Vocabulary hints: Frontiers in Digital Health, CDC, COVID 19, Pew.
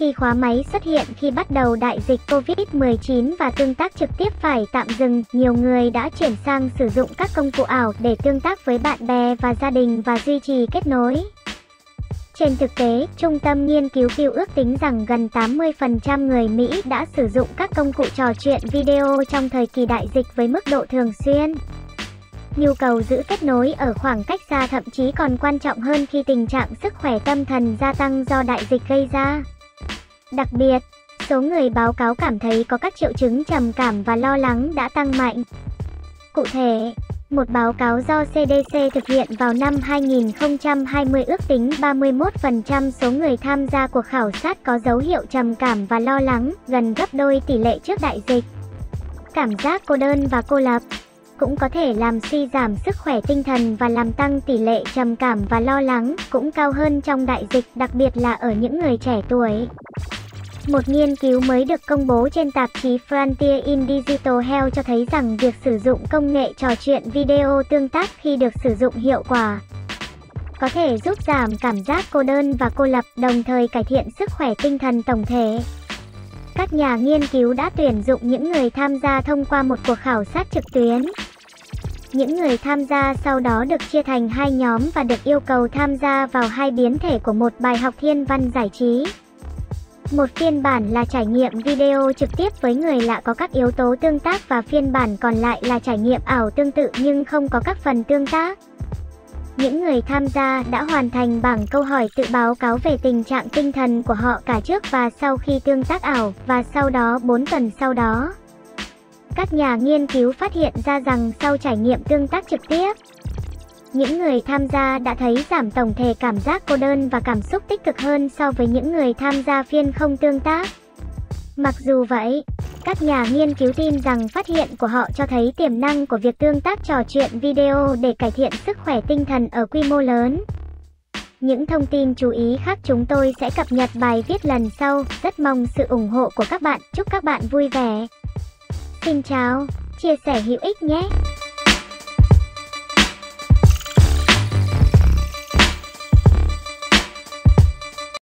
khi khóa máy xuất hiện khi bắt đầu đại dịch COVID-19 và tương tác trực tiếp phải tạm dừng, nhiều người đã chuyển sang sử dụng các công cụ ảo để tương tác với bạn bè và gia đình và duy trì kết nối. Trên thực tế, Trung tâm Nghiên cứu Pew ước tính rằng gần 80% người Mỹ đã sử dụng các công cụ trò chuyện video trong thời kỳ đại dịch với mức độ thường xuyên. Nhu cầu giữ kết nối ở khoảng cách xa thậm chí còn quan trọng hơn khi tình trạng sức khỏe tâm thần gia tăng do đại dịch gây ra. Đặc biệt, số người báo cáo cảm thấy có các triệu chứng trầm cảm và lo lắng đã tăng mạnh. Cụ thể, một báo cáo do CDC thực hiện vào năm 2020 ước tính 31% số người tham gia cuộc khảo sát có dấu hiệu trầm cảm và lo lắng, gần gấp đôi tỷ lệ trước đại dịch. Cảm giác cô đơn và cô lập cũng có thể làm suy giảm sức khỏe tinh thần và làm tăng tỷ lệ trầm cảm và lo lắng cũng cao hơn trong đại dịch, đặc biệt là ở những người trẻ tuổi. Một nghiên cứu mới được công bố trên tạp chí Frontiers in Digital Health cho thấy rằng việc sử dụng công nghệ trò chuyện video tương tác khi được sử dụng hiệu quả có thể giúp giảm cảm giác cô đơn và cô lập, đồng thời cải thiện sức khỏe tinh thần tổng thể. Các nhà nghiên cứu đã tuyển dụng những người tham gia thông qua một cuộc khảo sát trực tuyến. Những người tham gia sau đó được chia thành hai nhóm và được yêu cầu tham gia vào hai biến thể của một bài học thiên văn giải trí. Một phiên bản là trải nghiệm video trực tiếp với người lạ có các yếu tố tương tác và phiên bản còn lại là trải nghiệm ảo tương tự nhưng không có các phần tương tác. Những người tham gia đã hoàn thành bảng câu hỏi tự báo cáo về tình trạng tinh thần của họ cả trước và sau khi tương tác ảo, và sau đó 4 tuần sau đó. Các nhà nghiên cứu phát hiện ra rằng sau trải nghiệm tương tác trực tiếp, những người tham gia đã thấy giảm tổng thể cảm giác cô đơn và cảm xúc tích cực hơn so với những người tham gia phiên không tương tác. Mặc dù vậy, các nhà nghiên cứu tin rằng phát hiện của họ cho thấy tiềm năng của việc tương tác trò chuyện video để cải thiện sức khỏe tinh thần ở quy mô lớn. Những thông tin chú ý khác chúng tôi sẽ cập nhật bài viết lần sau. Rất mong sự ủng hộ của các bạn. Chúc các bạn vui vẻ. Xin chào, chia sẻ hữu ích nhé!